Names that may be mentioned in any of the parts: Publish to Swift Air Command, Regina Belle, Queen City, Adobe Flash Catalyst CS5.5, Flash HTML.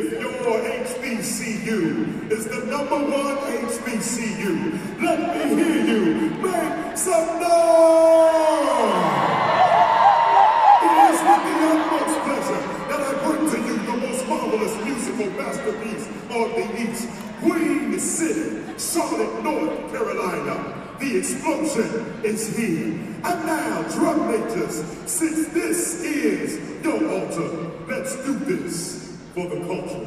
if your HBCU is the #1 HBCU. Let me hear you make some noise! It is with the utmost pleasure that I bring to you the most marvelous musical masterpiece of the East, Queen City, Charlotte, North Carolina. The explosion is here. And now, drum majors, since this is your altar, let's do this for the culture.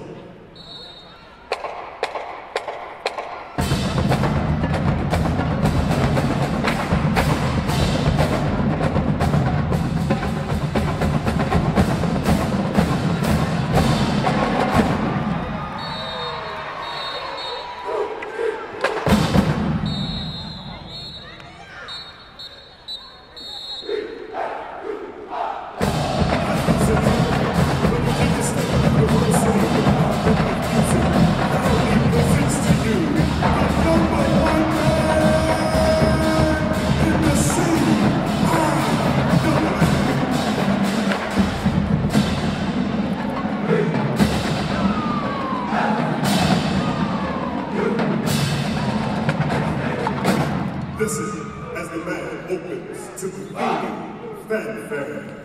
Listen as the man opens to the leading fanfare.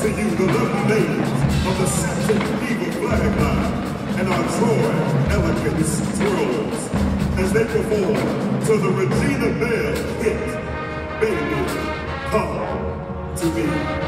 to you the lovely ladies of the Saxon Eagle flag line and our Troy elegance thrills as they perform to the Regina Belle hit, Baby, Come to Me.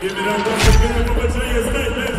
Give it up,